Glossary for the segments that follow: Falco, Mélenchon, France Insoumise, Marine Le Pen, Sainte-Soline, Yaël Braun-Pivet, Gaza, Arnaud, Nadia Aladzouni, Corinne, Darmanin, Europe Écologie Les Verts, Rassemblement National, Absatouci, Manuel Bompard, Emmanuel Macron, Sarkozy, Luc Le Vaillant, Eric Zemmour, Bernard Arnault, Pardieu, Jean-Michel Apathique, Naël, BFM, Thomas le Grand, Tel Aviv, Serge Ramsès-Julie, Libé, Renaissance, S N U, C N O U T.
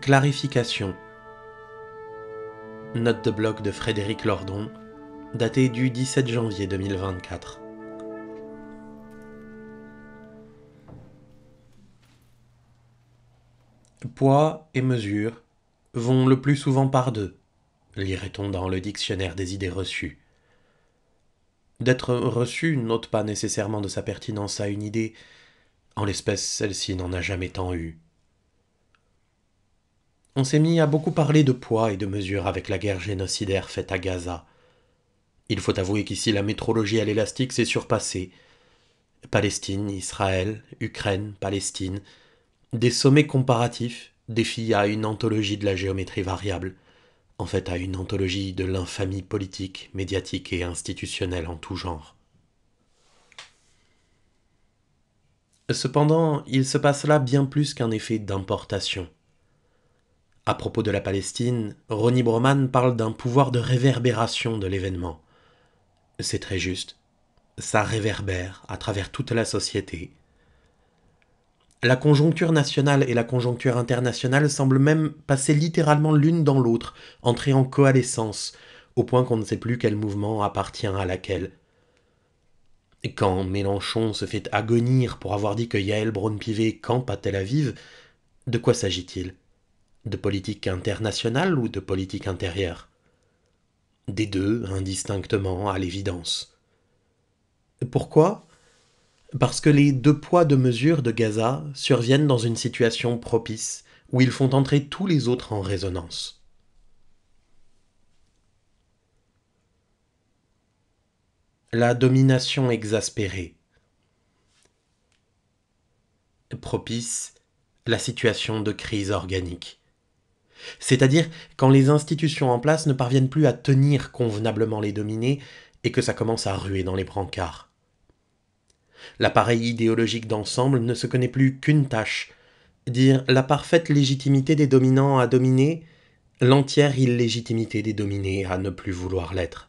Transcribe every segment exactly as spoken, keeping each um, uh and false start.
Clarification. Note de bloc de Frédéric Lordon, datée du dix-sept janvier deux mille vingt-quatre. Poids et mesure vont le plus souvent par deux, lirait-on dans le dictionnaire des idées reçues. D'être reçu n'ôte pas nécessairement de sa pertinence à une idée, en l'espèce celle-ci n'en a jamais tant eu. On s'est mis à beaucoup parler de poids et de mesure avec la guerre génocidaire faite à Gaza. Il faut avouer qu'ici la métrologie à l'élastique s'est surpassée. Palestine, Israël, Ukraine, Palestine, des sommets comparatifs défient à une anthologie de la géométrie variable, en fait à une anthologie de l'infamie politique, médiatique et institutionnelle en tout genre. Cependant, il se passe là bien plus qu'un effet d'importation. À propos de la Palestine, Rony Brauman parle d'un pouvoir de réverbération de l'événement. C'est très juste. Ça réverbère à travers toute la société. La conjoncture nationale et la conjoncture internationale semblent même passer littéralement l'une dans l'autre, entrer en coalescence, au point qu'on ne sait plus quel mouvement appartient à laquelle. Quand Mélenchon se fait agonir pour avoir dit que Yaël Braun-Pivet campe à Tel Aviv, de quoi s'agit-il ? De politique internationale ou de politique intérieure? Des deux, indistinctement, à l'évidence. Pourquoi? Parce que les deux poids deux mesures de Gaza surviennent dans une situation propice, où ils font entrer tous les autres en résonance. La domination exaspérée. Propice, la situation de crise organique. C'est-à-dire quand les institutions en place ne parviennent plus à tenir convenablement les dominés et que ça commence à ruer dans les brancards. L'appareil idéologique d'ensemble ne se connaît plus qu'une tâche, dire la parfaite légitimité des dominants à dominer, l'entière illégitimité des dominés à ne plus vouloir l'être.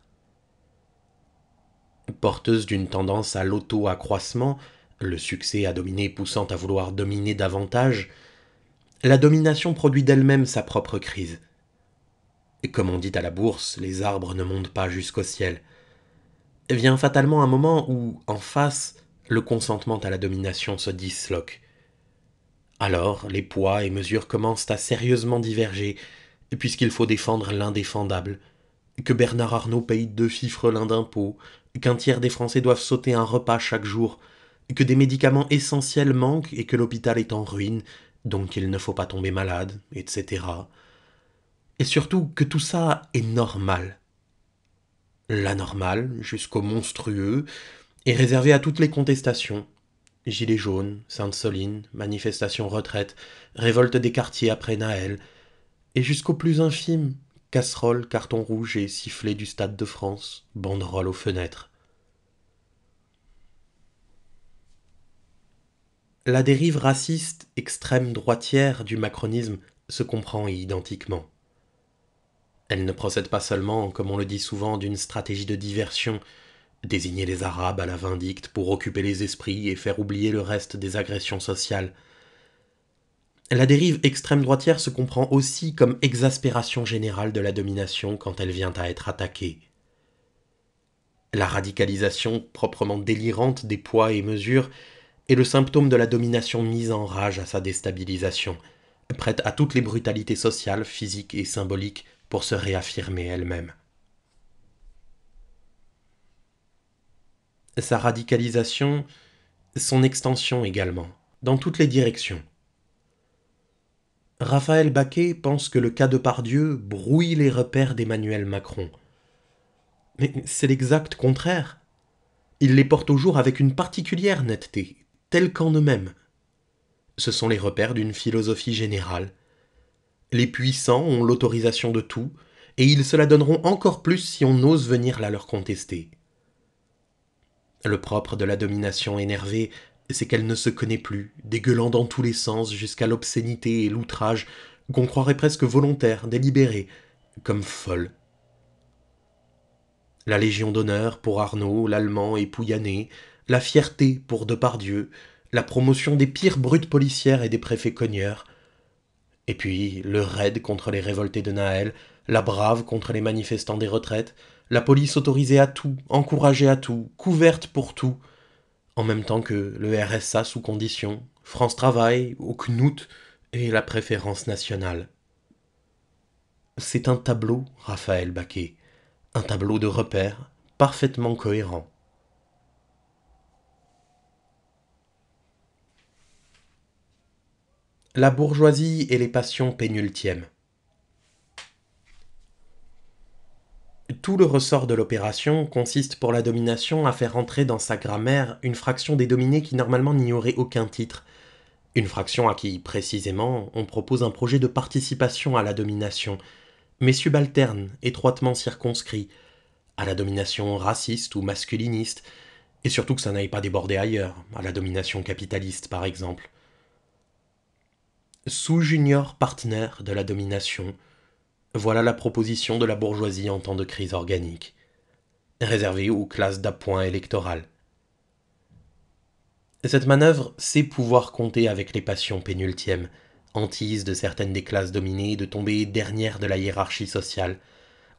Porteuse d'une tendance à l'auto-accroissement, le succès à dominer poussant à vouloir dominer davantage, la domination produit d'elle-même sa propre crise. Et comme on dit à la bourse, les arbres ne montent pas jusqu'au ciel. Vient fatalement un moment où, en face, le consentement à la domination se disloque. Alors, les poids et mesures commencent à sérieusement diverger, puisqu'il faut défendre l'indéfendable. Que Bernard Arnault paye deux fifres l'un d'impôts, qu'un tiers des Français doivent sauter un repas chaque jour, que des médicaments essentiels manquent et que l'hôpital est en ruine, donc il ne faut pas tomber malade, et cetera. Et surtout que tout ça est normal. L'anormal, jusqu'au monstrueux, est réservé à toutes les contestations. Gilets jaunes, Sainte-Soline, manifestations retraites, révolte des quartiers après Naël, et jusqu'au plus infime, casseroles, cartons rouges et sifflets du Stade de France, banderoles aux fenêtres. La dérive raciste extrême droitière du macronisme se comprend identiquement. Elle ne procède pas seulement, comme on le dit souvent, d'une stratégie de diversion, désigner les Arabes à la vindicte pour occuper les esprits et faire oublier le reste des agressions sociales. La dérive extrême droitière se comprend aussi comme exaspération générale de la domination quand elle vient à être attaquée. La radicalisation proprement délirante des poids et mesures est le symptôme de la domination mise en rage à sa déstabilisation, prête à toutes les brutalités sociales, physiques et symboliques pour se réaffirmer elle-même. Sa radicalisation, son extension également, dans toutes les directions. Raphaël Bacqué pense que le cas de Pardieu brouille les repères d'Emmanuel Macron. Mais c'est l'exact contraire. Il les porte au jour avec une particulière netteté, tels qu'en eux-mêmes. Ce sont les repères d'une philosophie générale. Les puissants ont l'autorisation de tout, et ils se la donneront encore plus si on ose venir la leur contester. Le propre de la domination énervée, c'est qu'elle ne se connaît plus, dégueulant dans tous les sens jusqu'à l'obscénité et l'outrage, qu'on croirait presque volontaire, délibérée, comme folle. La Légion d'honneur pour Arnaud, l'Allemand et Pouyanné, la fierté pour Depardieu, la promotion des pires brutes policières et des préfets cogneurs. Et puis, le raid contre les révoltés de Naël, la brave contre les manifestants des retraites, la police autorisée à tout, encouragée à tout, couverte pour tout, en même temps que le R S A sous condition, France Travail, au C N O U T et la préférence nationale. C'est un tableau, Raphaël Bacqué, un tableau de repères parfaitement cohérent. La bourgeoisie et les passions pénultièmes. Tout le ressort de l'opération consiste pour la domination à faire entrer dans sa grammaire une fraction des dominés qui normalement n'y aurait aucun titre, une fraction à qui, précisément, on propose un projet de participation à la domination, mais subalterne, étroitement circonscrit, à la domination raciste ou masculiniste, et surtout que ça n'aille pas déborder ailleurs, à la domination capitaliste par exemple. Sous-junior partner de la domination, voilà la proposition de la bourgeoisie en temps de crise organique, réservée aux classes d'appoint électorales. Cette manœuvre, c'est pouvoir compter avec les passions pénultièmes, hantise de certaines des classes dominées de tomber dernière de la hiérarchie sociale,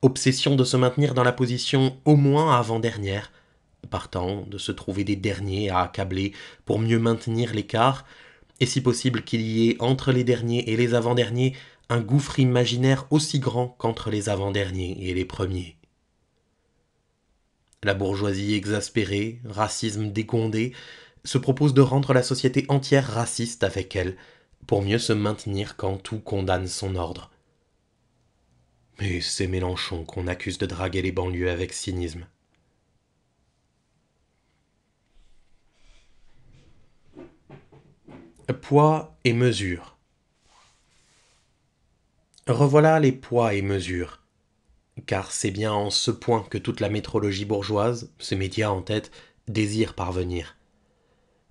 obsession de se maintenir dans la position au moins avant-dernière, partant de se trouver des derniers à accabler pour mieux maintenir l'écart, et si possible qu'il y ait entre les derniers et les avant-derniers un gouffre imaginaire aussi grand qu'entre les avant-derniers et les premiers. La bourgeoisie exaspérée, racisme dégondé, se propose de rendre la société entière raciste avec elle, pour mieux se maintenir quand tout condamne son ordre. Mais c'est Mélenchon qu'on accuse de draguer les banlieues avec cynisme. Poids et mesures. Revoilà les poids et mesures. Car c'est bien en ce point que toute la métrologie bourgeoise, ses médias en tête, désire parvenir.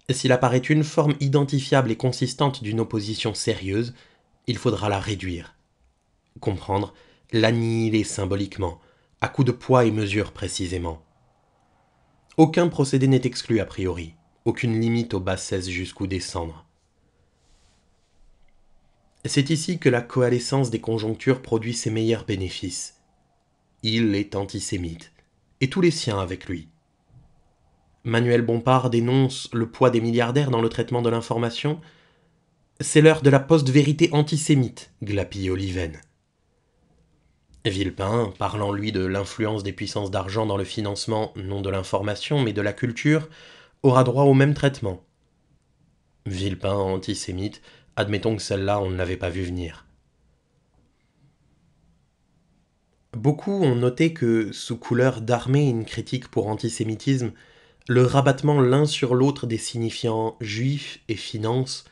S'il apparaît une forme identifiable et consistante d'une opposition sérieuse, il faudra la réduire. Comprendre, l'annihiler symboliquement, à coups de poids et mesures précisément. Aucun procédé n'est exclu a priori, aucune limite aux bassesses jusqu'où descendre. C'est ici que la coalescence des conjonctures produit ses meilleurs bénéfices. Il est antisémite, et tous les siens avec lui. Manuel Bompard dénonce le poids des milliardaires dans le traitement de l'information. C'est l'heure de la post-vérité antisémite, glapille Olivaine. Villepin, parlant lui de l'influence des puissances d'argent dans le financement, non de l'information mais de la culture, aura droit au même traitement. Villepin antisémite, admettons que celle-là, on ne l'avait pas vu venir. Beaucoup ont noté que, sous couleur d'armer une critique pour antisémitisme, le rabattement l'un sur l'autre des signifiants « juifs » et « finances »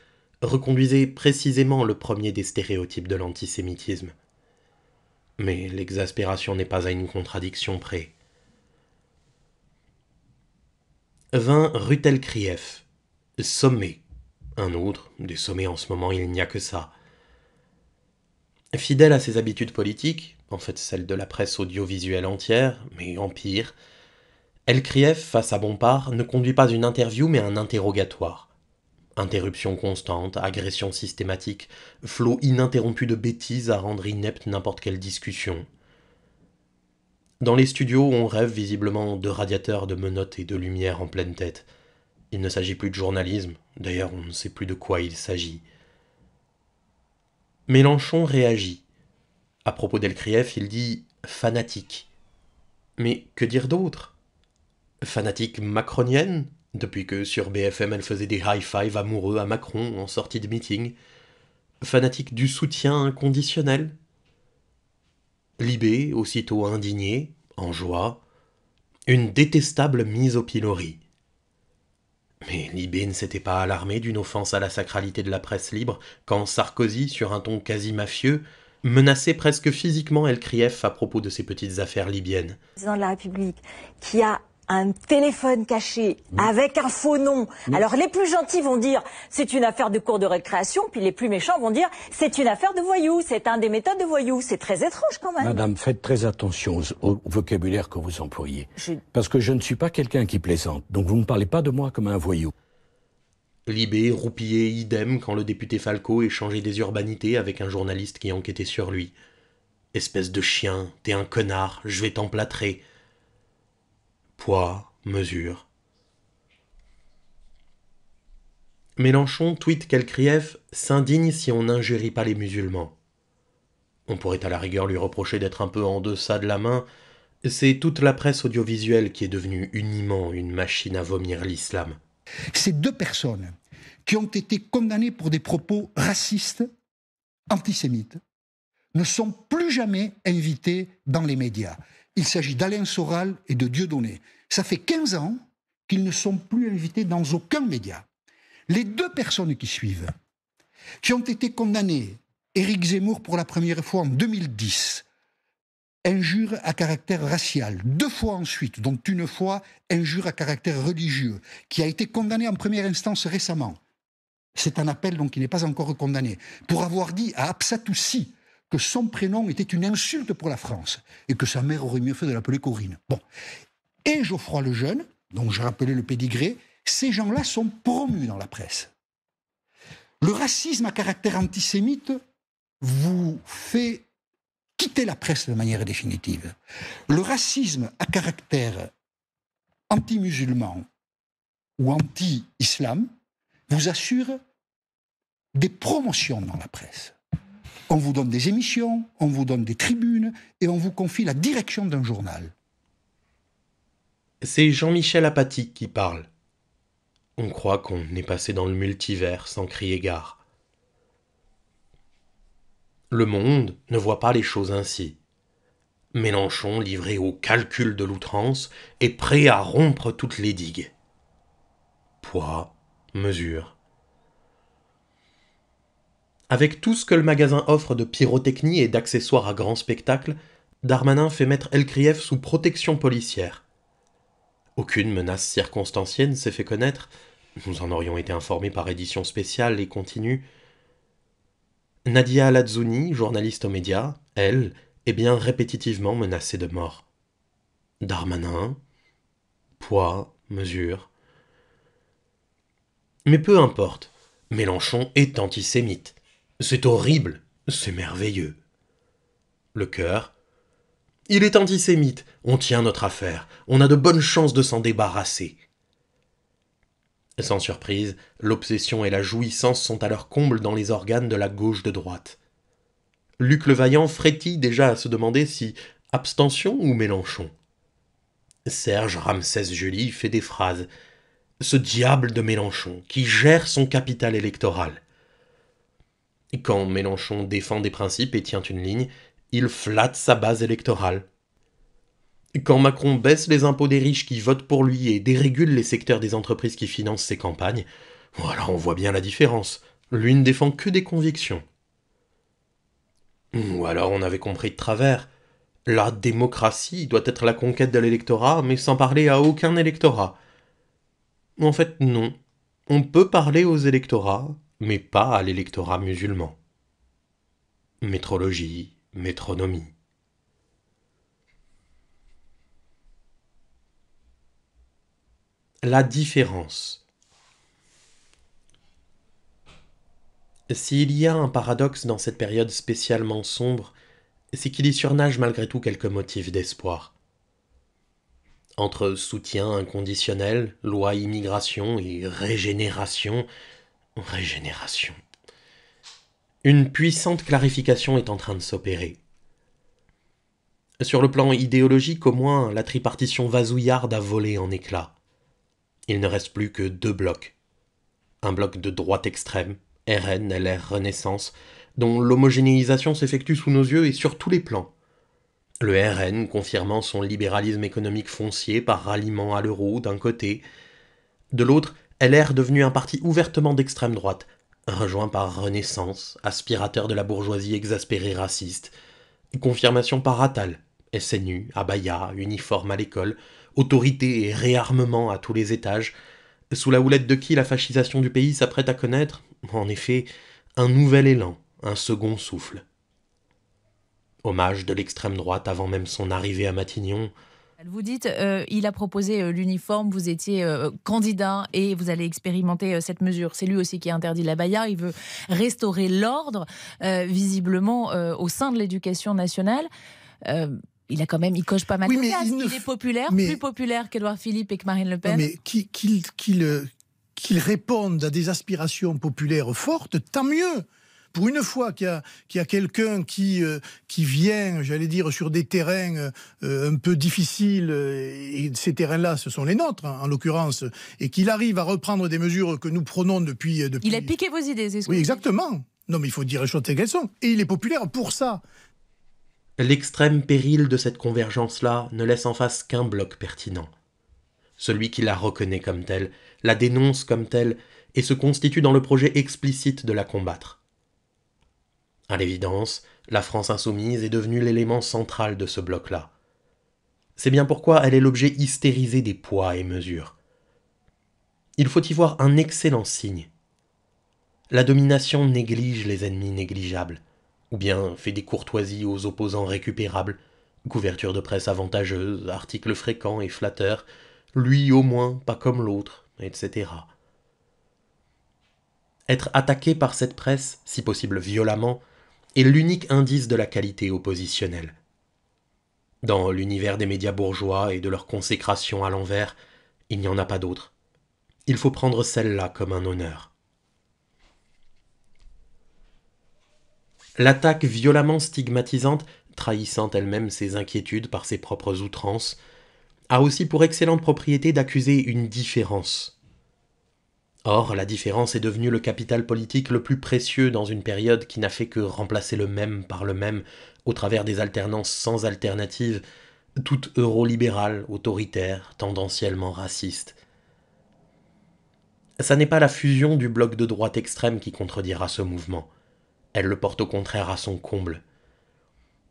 reconduisait précisément le premier des stéréotypes de l'antisémitisme. Mais l'exaspération n'est pas à une contradiction près. vingt rue Elkrief, sommet. Un autre, des sommets en ce moment, il n'y a que ça. Fidèle à ses habitudes politiques, en fait celle de la presse audiovisuelle entière, mais en pire, Elkrief, face à Bompard, ne conduit pas une interview mais un interrogatoire. Interruption constante, agression systématique, flot ininterrompu de bêtises à rendre inepte n'importe quelle discussion. Dans les studios, on rêve visiblement de radiateurs, de menottes et de lumière en pleine tête. Il ne s'agit plus de journalisme, d'ailleurs on ne sait plus de quoi il s'agit. Mélenchon réagit. À propos d'Elkrief, il dit « fanatique ». Mais que dire d'autre? Fanatique macronienne, depuis que sur B F M elle faisait des high-five amoureux à Macron en sortie de meeting. Fanatique du soutien inconditionnel. Libé, aussitôt indigné, en joie, une détestable mise au pilori. Mais Libé ne s'était pas alarmé d'une offense à la sacralité de la presse libre quand Sarkozy, sur un ton quasi mafieux, menaçait presque physiquement Elkrief à propos de ses petites affaires libyennes. Le président de la République qui a un téléphone caché mmh. avec un faux nom. Mmh. Alors les plus gentils vont dire c'est une affaire de cours de récréation, puis les plus méchants vont dire c'est une affaire de voyous, c'est un des méthodes de voyous. C'est très étrange quand même. Madame, faites très attention au vocabulaire que vous employez. Je... Parce que je ne suis pas quelqu'un qui plaisante, donc vous ne me parlez pas de moi comme un voyou. Libé roupillait idem quand le député Falco échangeait des urbanités avec un journaliste qui enquêtait sur lui. « Espèce de chien, t'es un connard, je vais t'emplâtrer. » Poids, mesure. Mélenchon tweet qu'Elkrief s'indigne si on n'injurie pas les musulmans. On pourrait à la rigueur lui reprocher d'être un peu en deçà de la main. C'est toute la presse audiovisuelle qui est devenue uniment une machine à vomir l'islam. Ces deux personnes qui ont été condamnées pour des propos racistes, antisémites, ne sont plus jamais invitées dans les médias. Il s'agit d'Alain Soral et de Dieudonné. Ça fait quinze ans qu'ils ne sont plus invités dans aucun média. Les deux personnes qui suivent, qui ont été condamnées, Eric Zemmour pour la première fois en deux mille dix, injure à caractère racial, deux fois ensuite, dont une fois injure à caractère religieux, qui a été condamné en première instance récemment. C'est un appel donc qui n'est pas encore condamné, pour avoir dit à Absatouci que son prénom était une insulte pour la France et que sa mère aurait mieux fait de l'appeler Corinne. Bon. Et Geoffroy Lejeune, dont j'ai rappelé le pédigré, ces gens-là sont promus dans la presse. Le racisme à caractère antisémite vous fait quitter la presse de manière définitive. Le racisme à caractère anti-musulman ou anti-islam vous assure des promotions dans la presse. On vous donne des émissions, on vous donne des tribunes et on vous confie la direction d'un journal. C'est Jean-Michel Apathique qui parle. On croit qu'on est passé dans le multivers sans crier gare. Le monde ne voit pas les choses ainsi. Mélenchon, livré au calcul de l'outrance, est prêt à rompre toutes les digues. Poids, mesure. Avec tout ce que le magasin offre de pyrotechnie et d'accessoires à grand spectacle, Darmanin fait mettre Elkrief sous protection policière. Aucune menace circonstancielle ne s'est fait connaître, nous en aurions été informés par édition spéciale et continue. Nadia Aladzouni, journaliste aux médias, elle, est bien répétitivement menacée de mort. Darmanin, poids, mesure. Mais peu importe, Mélenchon est antisémite. C'est horrible, c'est merveilleux. Le cœur. Il est antisémite, on tient notre affaire, on a de bonnes chances de s'en débarrasser. Sans surprise, l'obsession et la jouissance sont à leur comble dans les organes de la gauche de droite. Luc Le Vaillant frétille déjà à se demander si abstention ou Mélenchon. Serge Ramsès-Julie fait des phrases. Ce diable de Mélenchon qui gère son capital électoral. Quand Mélenchon défend des principes et tient une ligne, il flatte sa base électorale. Quand Macron baisse les impôts des riches qui votent pour lui et dérégule les secteurs des entreprises qui financent ses campagnes, voilà, on voit bien la différence. Lui ne défend que des convictions. Ou alors on avait compris de travers. La démocratie doit être la conquête de l'électorat, mais sans parler à aucun électorat. En fait, non. On peut parler aux électorats, mais pas à l'électorat musulman. Métrologie. Métronomie. La différence. S'il y a un paradoxe dans cette période spécialement sombre, c'est qu'il y surnage malgré tout quelques motifs d'espoir. Entre soutien inconditionnel, loi immigration et régénération, régénération... une puissante clarification est en train de s'opérer. Sur le plan idéologique, au moins, la tripartition vasouillarde a volé en éclats. Il ne reste plus que deux blocs. Un bloc de droite extrême, R N, L R, Renaissance, dont l'homogénéisation s'effectue sous nos yeux et sur tous les plans. Le R N confirmant son libéralisme économique foncier par ralliement à l'euro d'un côté. De l'autre, L R devenu un parti ouvertement d'extrême droite, rejoint par Renaissance, aspirateur de la bourgeoisie exaspérée raciste, confirmation par Attal, S N U, abaya, uniforme à l'école, autorité et réarmement à tous les étages, sous la houlette de qui la fascisation du pays s'apprête à connaître, en effet, un nouvel élan, un second souffle. Hommage de l'extrême droite avant même son arrivée à Matignon, Vous dites, euh, il a proposé euh, l'uniforme, vous étiez euh, candidat et vous allez expérimenter euh, cette mesure. C'est lui aussi qui a interdit la baïa, il veut restaurer l'ordre, euh, visiblement, euh, au sein de l'éducation nationale. Euh, il a quand même, il coche pas mal oui, de cases. Il, ne... il est populaire, mais... plus populaire qu'Édouard Philippe et que Marine Le Pen. Non, mais qu'il qui, qui le... qui répondent à des aspirations populaires fortes, tant mieux. Pour une fois qu'il y a, qu'il y a quelqu'un qui, euh, qui vient, j'allais dire, sur des terrains euh, un peu difficiles, et ces terrains-là, ce sont les nôtres, hein, en l'occurrence, et qu'il arrive à reprendre des mesures que nous prenons depuis... depuis... Il a piqué vos idées, c'est ce que... Oui, exactement. Non, mais il faut dire les choses telles qu'elles sont. Et il est populaire pour ça. L'extrême péril de cette convergence-là ne laisse en face qu'un bloc pertinent. Celui qui la reconnaît comme telle, la dénonce comme telle, et se constitue dans le projet explicite de la combattre. À l'évidence, la France insoumise est devenue l'élément central de ce bloc-là. C'est bien pourquoi elle est l'objet hystérisé des poids et mesures. Il faut y voir un excellent signe. La domination néglige les ennemis négligeables, ou bien fait des courtoisies aux opposants récupérables, couverture de presse avantageuse, articles fréquents et flatteurs, lui au moins, pas comme l'autre, et cetera. Être attaqué par cette presse, si possible violemment, est l'unique indice de la qualité oppositionnelle. Dans l'univers des médias bourgeois et de leur consécration à l'envers, il n'y en a pas d'autre. Il faut prendre celle-là comme un honneur. L'attaque violemment stigmatisante, trahissant elle-même ses inquiétudes par ses propres outrances, a aussi pour excellente propriété d'accuser une différence. Or, la différence est devenue le capital politique le plus précieux dans une période qui n'a fait que remplacer le même par le même, au travers des alternances sans alternative, toutes eurolibérales, autoritaires, tendanciellement racistes. Ça n'est pas la fusion du bloc de droite extrême qui contredira ce mouvement. Elle le porte au contraire à son comble.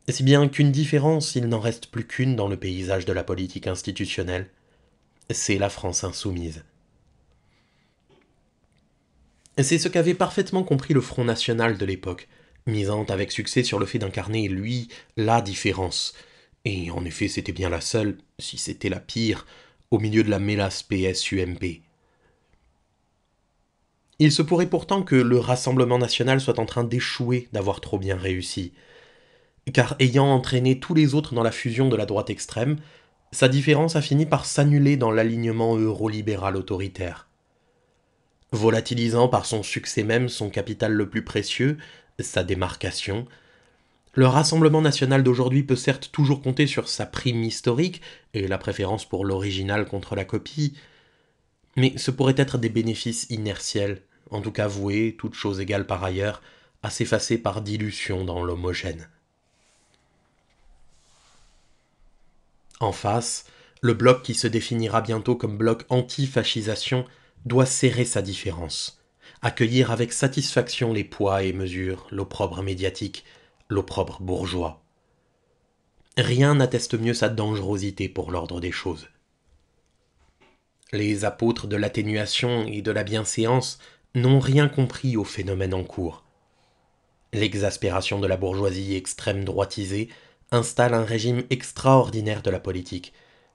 Si bien qu'une différence, il n'en reste plus qu'une dans le paysage de la politique institutionnelle, c'est la France insoumise. C'est ce qu'avait parfaitement compris le Front National de l'époque, misant avec succès sur le fait d'incarner, lui, la différence. Et en effet, c'était bien la seule, si c'était la pire, au milieu de la mélasse P S U M P. Il se pourrait pourtant que le Rassemblement National soit en train d'échouer d'avoir trop bien réussi. Car ayant entraîné tous les autres dans la fusion de la droite extrême, sa différence a fini par s'annuler dans l'alignement euro-libéral autoritaire. Volatilisant par son succès même son capital le plus précieux, sa démarcation, le Rassemblement national d'aujourd'hui peut certes toujours compter sur sa prime historique et la préférence pour l'original contre la copie, mais ce pourrait être des bénéfices inertiels, en tout cas voués, toutes choses égales par ailleurs, à s'effacer par dilution dans l'homogène. En face, le bloc qui se définira bientôt comme bloc anti-fascisation doit serrer sa différence, accueillir avec satisfaction les poids et mesures, l'opprobre médiatique, l'opprobre bourgeois. Rien n'atteste mieux sa dangerosité pour l'ordre des choses. Les apôtres de l'atténuation et de la bienséance n'ont rien compris au phénomène en cours. L'exaspération de la bourgeoisie extrême droitisée installe un régime extraordinaire de la politique,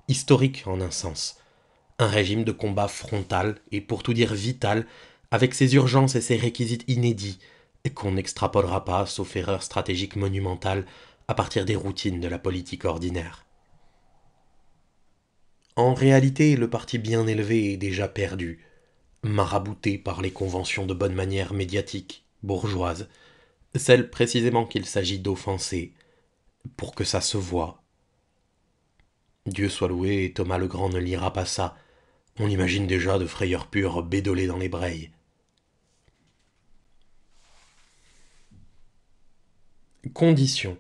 historique en un sens. Un régime de combat frontal et pour tout dire vital, avec ses urgences et ses réquisites inédits, et qu'on n'extrapolera pas, sauf erreur stratégique monumentale, à partir des routines de la politique ordinaire. En réalité, le parti bien élevé est déjà perdu, marabouté par les conventions de bonne manière médiatiques, bourgeoises, celles précisément qu'il s'agit d'offenser, pour que ça se voie. Dieu soit loué, Thomas le Grand ne lira pas ça. On l'imagine déjà de frayeur pure, bédolée dans les Breilles. Condition.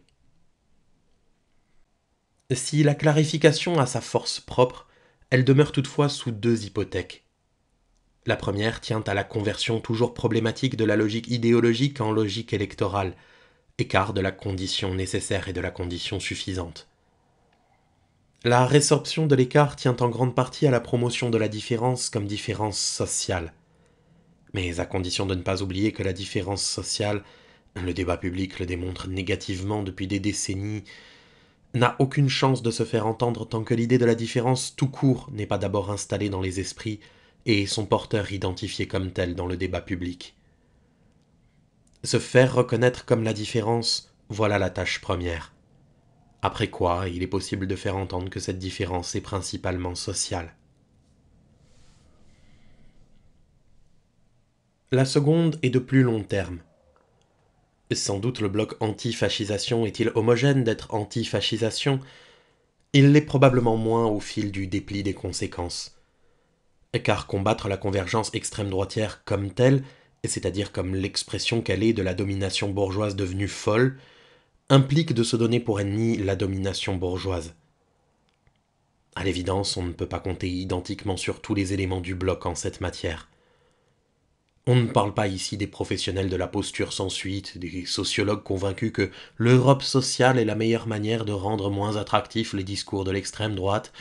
Si la clarification a sa force propre, elle demeure toutefois sous deux hypothèques. La première tient à la conversion toujours problématique de la logique idéologique en logique électorale, écart de la condition nécessaire et de la condition suffisante. La résorption de l'écart tient en grande partie à la promotion de la différence comme différence sociale. Mais à condition de ne pas oublier que la différence sociale, le débat public le démontre négativement depuis des décennies, n'a aucune chance de se faire entendre tant que l'idée de la différence tout court n'est pas d'abord installée dans les esprits et son porteur identifié comme tel dans le débat public. Se faire reconnaître comme la différence, voilà la tâche première. Après quoi, il est possible de faire entendre que cette différence est principalement sociale. La seconde est de plus long terme. Sans doute le bloc anti-fascisation est-il homogène d'être anti-fascisation? Il l'est probablement moins au fil du dépli des conséquences. Car combattre la convergence extrême-droitière comme telle, c'est-à-dire comme l'expression qu'elle est de la domination bourgeoise devenue folle, implique de se donner pour ennemi la domination bourgeoise. À l'évidence, on ne peut pas compter identiquement sur tous les éléments du bloc en cette matière. On ne parle pas ici des professionnels de la posture sans suite, des sociologues convaincus que l'Europe sociale est la meilleure manière de rendre moins attractifs les discours de l'extrême droite,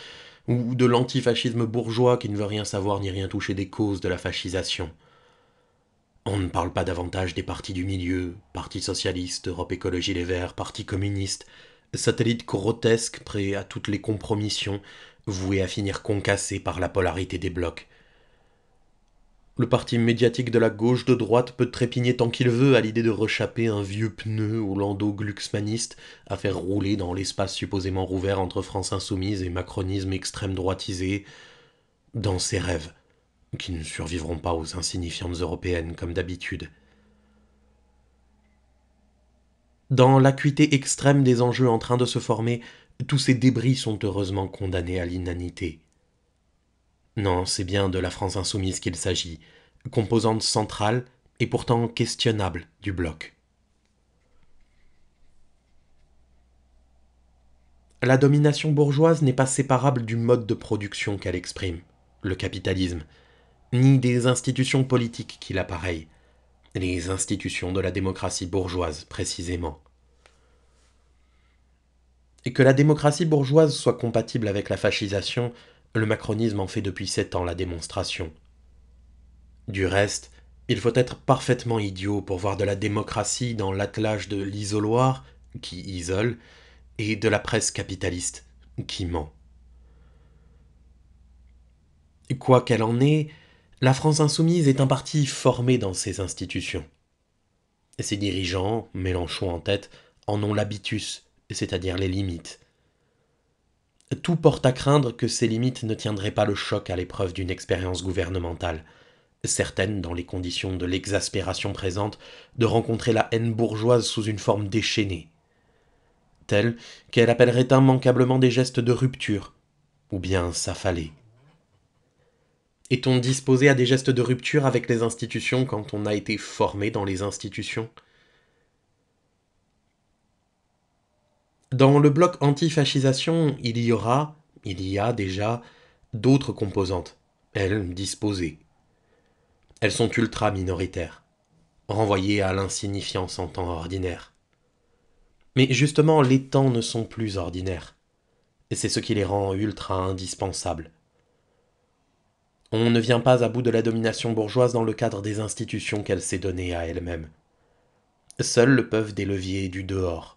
ou de l'antifascisme bourgeois qui ne veut rien savoir ni rien toucher des causes de la fascisation. On ne parle pas davantage des partis du milieu, Parti socialiste, Europe Écologie Les Verts, Parti communiste, satellites grotesques prêts à toutes les compromissions, voués à finir concassés par la polarité des blocs. Le parti médiatique de la gauche de droite peut trépigner tant qu'il veut à l'idée de rechapper un vieux pneu hollando-glucksmaniste à faire rouler dans l'espace supposément rouvert entre France Insoumise et macronisme extrême-droitisé, dans ses rêves, qui ne survivront pas aux insignifiantes européennes comme d'habitude. Dans l'acuité extrême des enjeux en train de se former, tous ces débris sont heureusement condamnés à l'inanité. Non, c'est bien de la France insoumise qu'il s'agit, composante centrale et pourtant questionnable du bloc. La domination bourgeoise n'est pas séparable du mode de production qu'elle exprime, le capitalisme, ni des institutions politiques qui l'appareillent, les institutions de la démocratie bourgeoise précisément. Et que la démocratie bourgeoise soit compatible avec la fascisation, le macronisme en fait depuis sept ans la démonstration. Du reste, il faut être parfaitement idiot pour voir de la démocratie dans l'attelage de l'isoloir, qui isole, et de la presse capitaliste, qui ment. Quoi qu'elle en ait, la France insoumise est un parti formé dans ses institutions. Ses dirigeants, Mélenchon en tête, en ont l'habitus, c'est-à-dire les limites. Tout porte à craindre que ces limites ne tiendraient pas le choc à l'épreuve d'une expérience gouvernementale, certaine, dans les conditions de l'exaspération présente, de rencontrer la haine bourgeoise sous une forme déchaînée, telle qu'elle appellerait immanquablement des gestes de rupture, ou bien s'affaler. Est-on disposé à des gestes de rupture avec les institutions quand on a été formé dans les institutions ? Dans le bloc anti-fascisation, il y aura, il y a déjà, d'autres composantes, elles disposées. Elles sont ultra-minoritaires, renvoyées à l'insignifiance en temps ordinaire. Mais justement, les temps ne sont plus ordinaires, et c'est ce qui les rend ultra-indispensables. On ne vient pas à bout de la domination bourgeoise dans le cadre des institutions qu'elle s'est donnée à elle-même. Seuls le peuvent des leviers du dehors.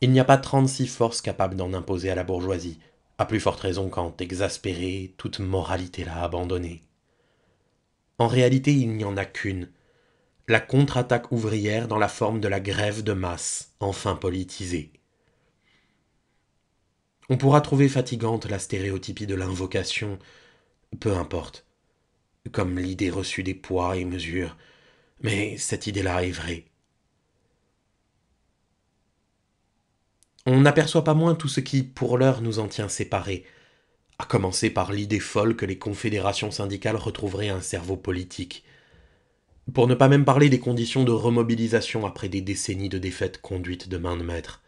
Il n'y a pas trente-six forces capables d'en imposer à la bourgeoisie, à plus forte raison quand, exaspérée, toute moralité l'a abandonnée. En réalité, il n'y en a qu'une, la contre-attaque ouvrière dans la forme de la grève de masse, enfin politisée. On pourra trouver fatigante la stéréotypie de l'invocation, peu importe, comme l'idée reçue des poids et mesures, mais cette idée-là est vraie. On n'aperçoit pas moins tout ce qui, pour l'heure, nous en tient séparés, à commencer par l'idée folle que les confédérations syndicales retrouveraient un cerveau politique, pour ne pas même parler des conditions de remobilisation après des décennies de défaites conduites de main de maître.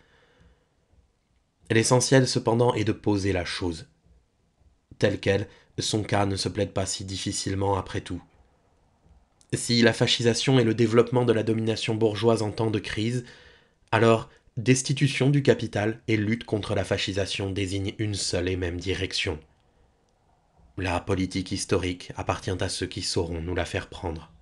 L'essentiel, cependant, est de poser la chose. Tel quel, son cas ne se plaide pas si difficilement après tout. Si la fascisation et le développement de la domination bourgeoise en temps de crise, alors destitution du capital et lutte contre la fascisation désignent une seule et même direction. La politique historique appartient à ceux qui sauront nous la faire prendre.